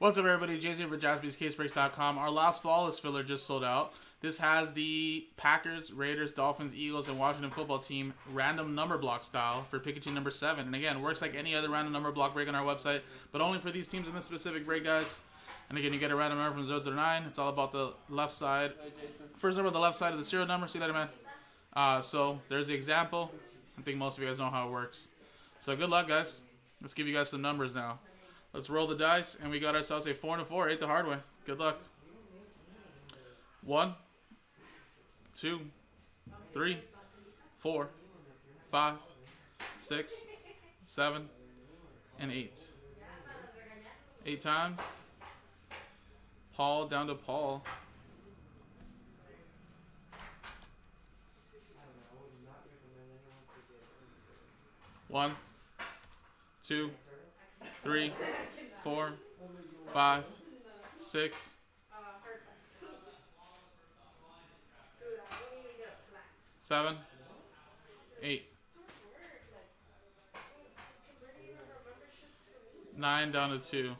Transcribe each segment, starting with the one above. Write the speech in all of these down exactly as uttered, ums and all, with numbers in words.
What's up, everybody? Jason here for Jaspys Case Breaks dot com. Our last Flawless filler just sold out. This has the Packers, Raiders, Dolphins, Eagles, and Washington football team random number block style for Pikachu number seven. And again, works like any other random number block break on our website, but only for these teams in this specific break, guys. And again, you get a random number from zero to nine. It's all about the left side. First number on the left side of the serial number. See you later, man. Uh, so there's the example. I think most of you guys know how it works. So good luck, guys. Let's give you guys some numbers now. Let's roll the dice, and we got ourselves a four and a four, eight the hard way. Good luck. One, two, three, four, five, six, seven, and eight. Eight times. Paul down to Paul. One, two, three, four, five, six. Seven. Eight. Nine down to two.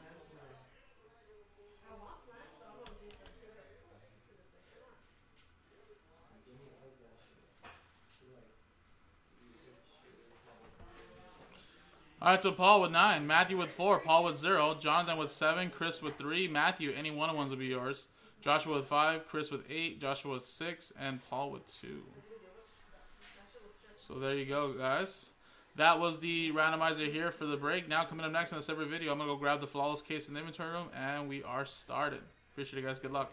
Alright, so Paul with nine, Matthew with four, Paul with zero, Jonathan with seven, Chris with three, Matthew, any one of ones will be yours. Joshua with five, Chris with eight, Joshua with six, and Paul with two. So there you go, guys. That was the randomizer here for the break. Now coming up next in a separate video, I'm going to go grab the Flawless case in the inventory room, and we are started. Appreciate it, guys. Good luck.